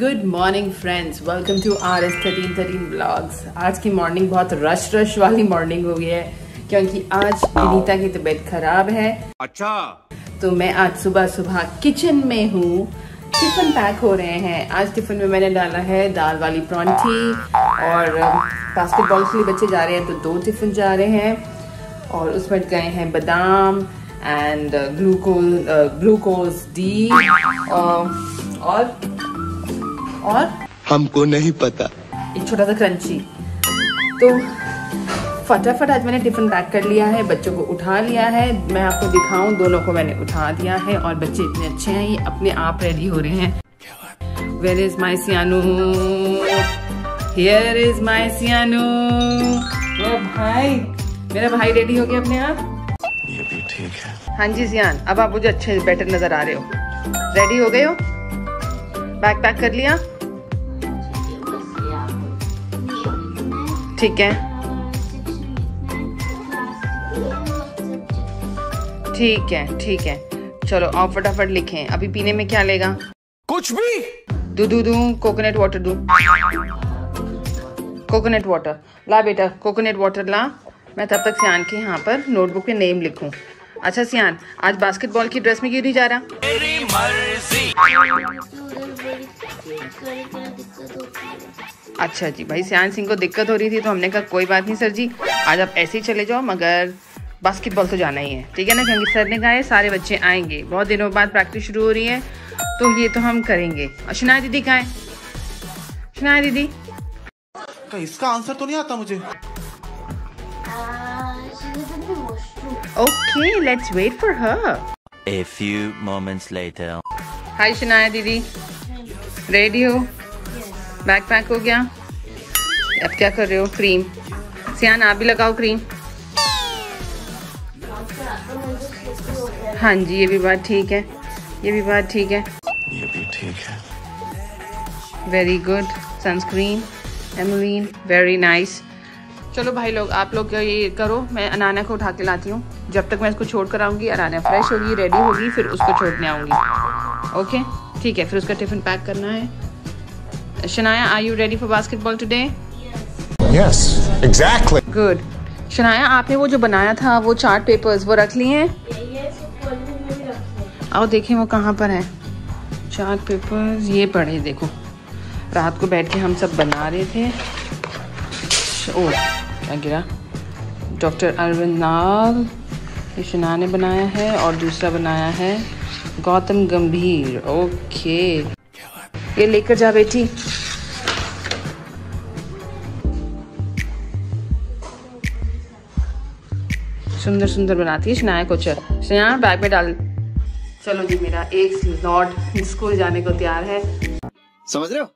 Good morning friends, welcome to RS 1313 blogs. आज की morning बहुत रश वाली मॉर्निंग हो गई है क्योंकि आज विनीता की तबीयत खराब है। अच्छा, तो मैं आज सुबह किचन में हूँ। टिफिन पैक हो रहे हैं। आज टिफिन में मैंने डाला है दाल वाली परौंठी और बास्केटबॉल के लिए बच्चे जा रहे हैं तो दो टिफिन जा रहे हैं और उसमें गए हैं बादाम एंड ग्लूकोज डी और हमको नहीं पता एक छोटा सा क्रंची। तो फटाफट आज मैंने टिफिन पैक कर लिया है, बच्चों को उठा लिया है। मैं आपको दिखाऊं, दोनों को मैंने उठा दिया है और बच्चे इतने अच्छे हैं, ये अपने आप रेडी हो रहे हैं। Where is my Siyanu, here is my Siyanu. मेरा भाई रेडी हो गया अपने आप। ये भी ठीक है। हाँ जी सियान, अब आप मुझे अच्छे बेटर नजर आ रहे हो। रेडी हो गए हो? बैग पैक कर लिया? ठीक है ठीक है ठीक है, चलो आप फटाफट लिखें। अभी पीने में क्या लेगा? कुछ भी। दूध दूं? कोकोनट वाटर दूं? कोकोनट वाटर ला बेटा, कोकोनट वाटर ला। मैं तब तक सियान के यहाँ पर नोटबुक में नेम लिखूं। अच्छा सियान, आज बास्केटबॉल की ड्रेस में क्यों नहीं जा रहा? मेरी मर्जी। अच्छा जी भाई, सियान सिंह को दिक्कत हो रही थी तो हमने कहा कोई बात नहीं सर जी, आज आप ऐसे ही चले जाओ, मगर बास्केटबॉल तो जाना ही है। ठीक है ना, क्योंकि सर ने कहा है सारे बच्चे आएंगे, बहुत दिनों बाद प्रैक्टिस शुरू हो रही है तो ये तो हम करेंगे। और शनाया दीदी कहाँ है? शनाया दीदी का इसका आंसर तो नहीं आता मुझे। Okay, let's wait for her. A few moments later. हाय शनाया दीदी, रेडी हो? बैग पैक हो गया? अब क्या कर रहे हो? क्रीम। सियान आप भी लगाओ क्रीम। हाँ जी, ये भी बात ठीक है, ये भी बात ठीक है, ये भी ठीक है। Very good. सनस्क्रीन, एमरीन, वेरी नाइस। चलो भाई लोग, आप लोग ये करो, मैं अनान्या को उठा के लाती हूँ। जब तक मैं इसको छोड़ कर आऊँगी अनान्या फ्रेश होगी, रेडी होगी, फिर उसको छोड़ने आऊँगी। ओके ठीक है, फिर उसका टिफिन पैक करना है। Shanaya, are you ready for basketball today? Yes, exactly. Good. Shanaya, आपने वो जो बनाया था वो चार्ट पेपर्स वो रख लिए हैं? आओ देखें वो कहाँ पर है। चार्ट पेपर्स ये पढ़े, देखो रात को बैठ के हम सब बना रहे थे। ओह क्या गिरा। डॉक्टर अरविंद नाल ये शनाया ने बनाया है और दूसरा बनाया है गौतम गंभीर। ओके, ये लेकर जा बेटी। सुंदर सुंदर बनाती है शनाया कोचर। शनाया बैग में डाल। चलो जी, मेरा एक लॉट स्कूल जाने को तैयार है, समझ रहे हो।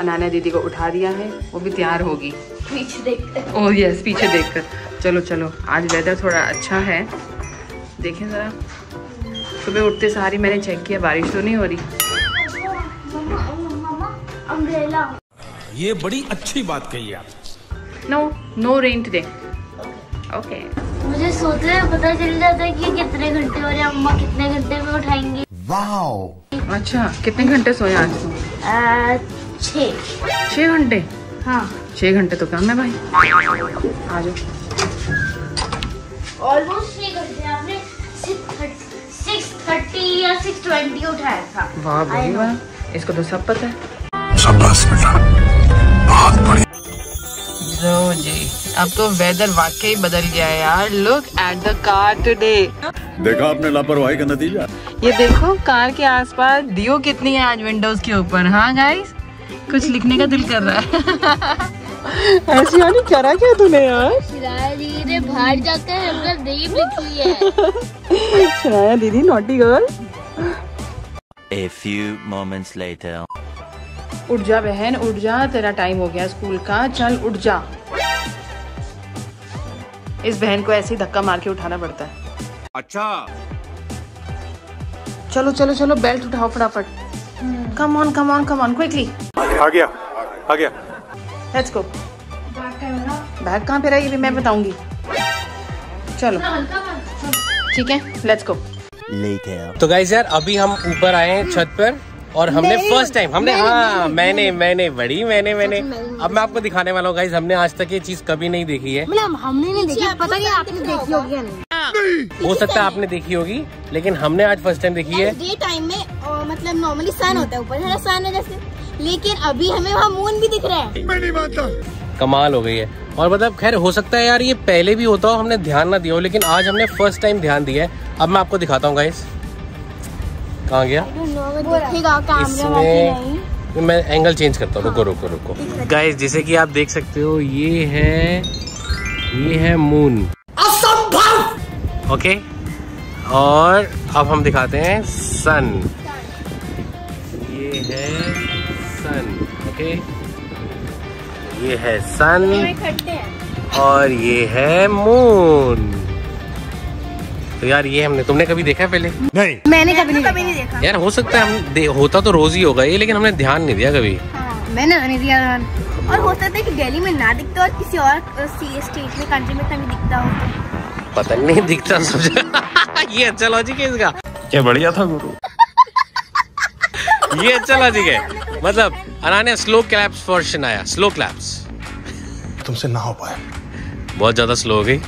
अनान्या दीदी को उठा दिया है, वो भी तैयार होगी पीछे देखकर। ओह यस, पीछे देखकर। चलो चलो, आज वेदर थोड़ा अच्छा है, देखें जरा। सुबह उठते सारी मैंने चेक किया, बारिश तो नहीं हो रही। ये बड़ी अच्छी बात कही आप। No no rain today. Okay, मुझे सोते हुए पता चल जाता है कि कितने घंटे हो रहे हैं, अम्मा कितने घंटे में उठाएंगे। वाह, अच्छा कितने घंटे सोए आज? 6 घंटे। हाँ 6 घंटे तो कम है भाई। आ जाओ, ऑलमोस्ट 6 घंटे। आपने 6:30 या 6:20 उठाया था। वाह भाई वाह, इसको तो सब पता है। शाबाश बेटा, बहुत बढ़िया। लो जी, अब तो वेदर वाकई बदल गया है यार। Look at the car today. देखा आपने लापरवाही का नतीजा। ये देखो कार के आसपास दियो कितनी है आज विंडोज के ऊपर। हाँ गाइस, कुछ लिखने का दिल कर रहा है। ऐसी यानी करा क्या तूने यार? शराया बाहर जाकर हमने दीप लिखी है। शराया दीदी naughty girl. A few moments later. उठ जा बहन, उठ जा, तेरा टाइम हो गया स्कूल का, चल उठ जा। इस बहन को ऐसे ही धक्का मार के उठाना पड़ता है। अच्छा चलो चलो चलो, बेल्ट उठाओ फटाफट। Come on come on come on, quickly. आ गया आ गया। Let's go. बैग कहाँ पे रहा ये भी मैं बताऊंगी। चलो ठीक है, लेट्स गो। तो गाइस यार, अभी हम ऊपर आए हैं छत पर और हमने फर्स्ट टाइम हमने हाँ मैंने बड़ी मैंने अब मैं आपको दिखाने वाला हूँ गाइस, हमने आज तक ये चीज कभी नहीं देखी है। हमने नहीं देखी, पता नहीं आपने देखी होगी या नहीं, हो सकता है आपने देखी होगी, लेकिन हमने आज फर्स्ट टाइम देखी है। डे टाइम में मतलब नॉर्मली सन होता है ऊपर, है ना, सन है जैसे, लेकिन अभी हमें वहाँ मून भी दिख रहा है। मैं नहीं मानता, कमाल हो गई है। और मतलब खैर हो सकता है यार ये पहले भी होता हो, हमने ध्यान ना दिया हो, लेकिन आज हमने फर्स्ट टाइम ध्यान दिया है। अब मैं आपको दिखाता हूँ गाइस, कहाँ गया इसमें, मैं एंगल चेंज करता हूँ। रुको गाइस, जैसे कि आप देख सकते हो ये है मून, असंभव। ओके, और अब हम दिखाते हैं सन, ये है सन। ओके, ये है सन और ये है मून। तो यार ये हमने तुमने कभी देखा है पहले? नहीं, मैंने कभी नहीं देखा यार। हो सकता है हम होता तो रोज ही होगा ये, लेकिन हमने ध्यान नहीं दिया कभी। हाँ, मैंने नहीं दिया। और हो सकता है कि दिल्ली में ना दिखता और किसी और स्टेट में, कंट्री में कभी दिखता हो, पता नहीं दिखता ये अच्छा लॉजिक है इसका, क्या बढ़िया था गुरु ये अच्छा लॉजिक है। मतलब Ananya, slow claps for Shanaya, slow claps. तुमसे ना हो पाए, बहुत ज्यादा स्लो हो गई।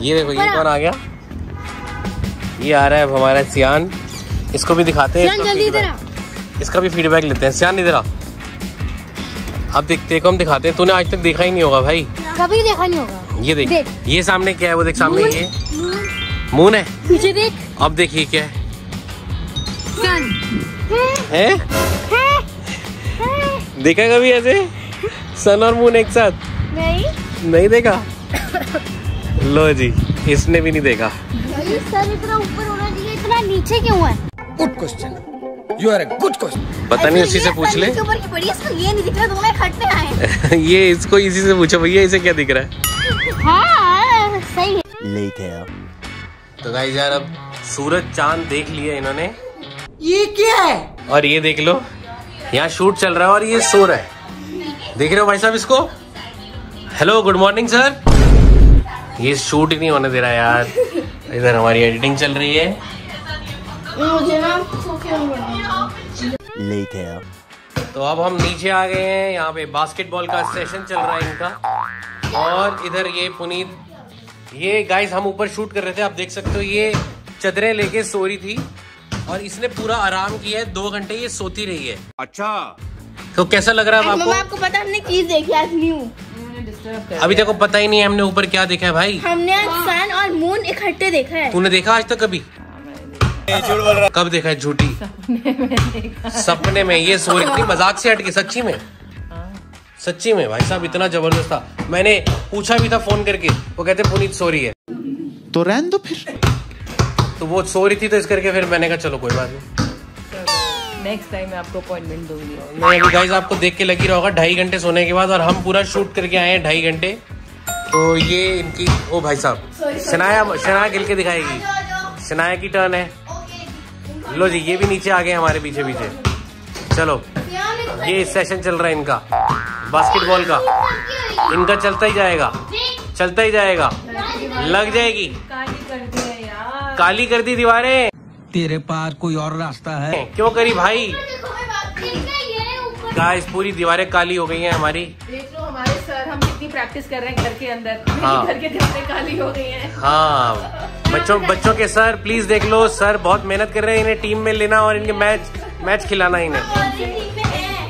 ये देखो, ये कौन आ गया? ये आ रहा है हमारा सियान, इसको भी दिखाते हैं, इसका भी फीडबैक लेते हैं। सियान इधर आ, अब देखते हम दिखाते हैं, तूने आज तक देखा ही नहीं होगा भाई, कभी देखा नहीं होगा। ये देख, ये सामने क्या है, वो देख सामने, ये मून है, पीछे देख। अब देखिए क्या है, देखा कभी ऐसे सन और मून एक साथ? नहीं देखा लो जी, इसने भी नहीं देखा। सर इतना ऊपर होना चाहिए, इतना नीचे क्यों है? Good question, you are a good question. पता नहीं, उसी से पूछ ले। ये नहीं दिख रहा, तुम्हें खटने आए ये इसको इसी से पूछो भैया, इसे क्या दिख रहा है। हाँ, सही है। तो गाइस यार, अब सूरज चांद देख लिया इन्होंने। ये क्या है? और ये देख लो, यहाँ शूट चल रहा है और ये सो रहा है। देख रहे हो भाई साहब इसको? Hello, good morning sir. ये शूट ही नहीं होने दे रहा यार इधर हमारी एडिटिंग चल रही है। मुझे ना लेटर। तो अब हम नीचे आ गए हैं, यहाँ पे बास्केटबॉल का सेशन चल रहा है इनका। और इधर ये पुनीत, ये गाइस हम ऊपर शूट कर रहे थे, आप देख सकते हो ये चदरें लेके सो रही थी और इसने पूरा आराम किया है, 2 घंटे ये सोती रही है। अच्छा, तो कैसा लग रहा है आपको? आपको पता हमने चीज देखी आज न्यू, अभी तक पता ही नहीं है हमने ऊपर क्या देखा है भाई। हमने सन और मून इकट्ठे देखा है। तूने देखा आज तक कभी? झूठ बोल रहा। कब देखा है? झूठी, सपने में। ये सो रही थी, मजाक से हटके, सच्ची में भाई साहब, इतना जबरदस्त था। मैंने पूछा भी था फोन करके, वो कहते पुनीत सो रही है, तो रहने दो। फिर तो वो सो रही थी, तो इस करके फिर मैंने कहा चलो कोई बात नहीं, नेक्स्ट टाइम मैं आपको अपॉइंटमेंट दूंगी। नहीं गाइस, आपको देख के लगी रहा होगा 2.5 घंटे सोने के बाद, और हम पूरा शूट करके आए हैं 2.5 घंटे। तो ये इनकी, ओ भाई साहब, शनाया गिल के दिखाएगी, शनाया की टर्न है। लो जी, ये भी नीचे आ गए हमारे पीछे। चलो, ये सेशन चल रहा है इनका बास्केटबॉल का, इनका चलता ही जाएगा, लग जाएगी। काली कर दी दीवारें, तेरे पास कोई और रास्ता है? क्यों करी भाई? गाइस, पूरी दीवारें काली हो गई हैं हमारी। देख लो हमारे सर, हम कितनी प्रैक्टिस कर रहे हैं घर के अंदर। हाँ, घर के दीवारें काली हो गई हैं। हाँ बच्चों के सर, प्लीज देख लो, सर बहुत मेहनत कर रहे हैं, इन्हें टीम में लेना और इनके मैच खिलाना इन्हें,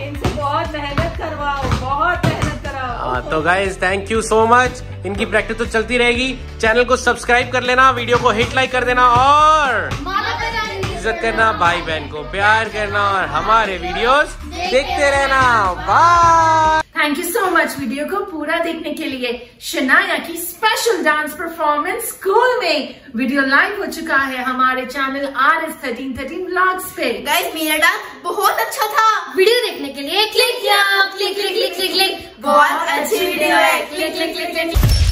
इनसे बहुत मेहनत करवाओ, बहुत मेहनत कराओ। तो guys, thank you so much. इनकी प्रैक्टिस तो चलती रहेगी। चैनल को सब्सक्राइब कर लेना, वीडियो को हिट लाइक कर देना, और इज्जत करना, भाई बहन को प्यार करना, और हमारे वीडियोस देखते रहना। Bye. Thank you so much video को पूरा देखने के लिए। शनाया की स्पेशल डांस परफॉर्मेंस स्कूल में वीडियो लाइव हो चुका है हमारे चैनल RS 1313 ब्लॉग्स पे। गाइस, मेरा डांस बहुत अच्छा था, वीडियो देखने के लिए क्लिक किया, click click click click click, बहुत अच्छी वीडियो है, क्लिक क्लिक क्लिक क्लिक।